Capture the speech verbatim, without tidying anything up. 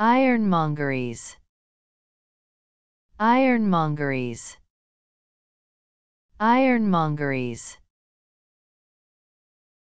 Ironmongeries, ironmongeries, ironmongeries.